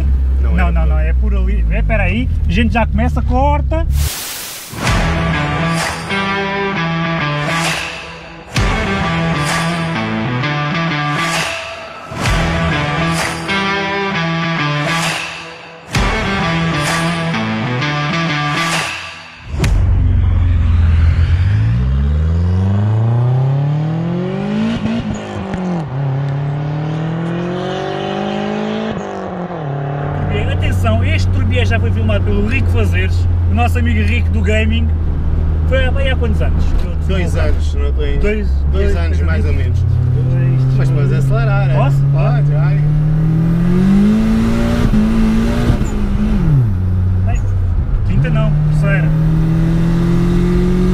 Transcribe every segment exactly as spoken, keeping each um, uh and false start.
aqui? Não, não, é não, não, é por ali. É, espera aí, a gente já começa, corta. Este turbié já foi filmado pelo Rico Fazeres, o nosso amigo Rico do gaming. Foi há quantos anos? Dois anos, não estou em... Dois, dois, dois anos dois mais ou menos. Dois, mas podes acelerar, é? Posso? Pode, vai. Quinta não, terceira.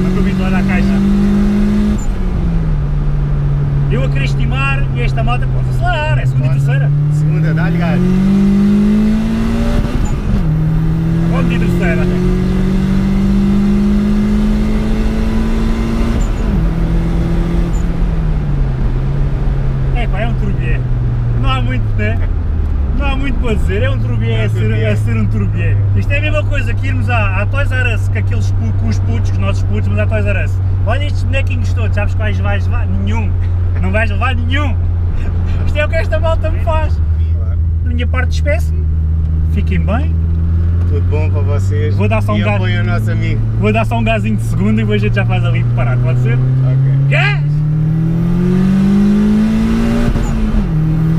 Não estou vindo lá na caixa. Eu a querer estimar e esta malta pode acelerar, é segunda e terceira. Segunda, dá-lhe gás. Vamos de terceira até. É pá, é um turbié. Não há muito, né? Não há muito para dizer, é um turbié, é, é, ser, é ser um turbié. Isto é a mesma coisa que irmos à, à Toys R Us com, aqueles, com os putos, com os nossos putos, mas à Toys R Us. Olha estes bonequinhos todos, sabes quais vais levar? Nenhum. Não vais levar nenhum. Isto é o que esta malta me faz. A minha parte despeço-me, fiquem bem. Tudo bom para vocês? Vou dar só um e apoio ao nosso amigo. Vou dar só um gazinho de segunda e depois a gente já faz ali de parar, pode ser? Ok. Gás!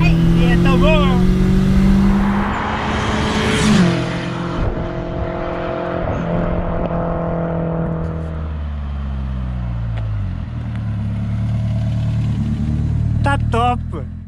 Ai, é tão bom! Tá top!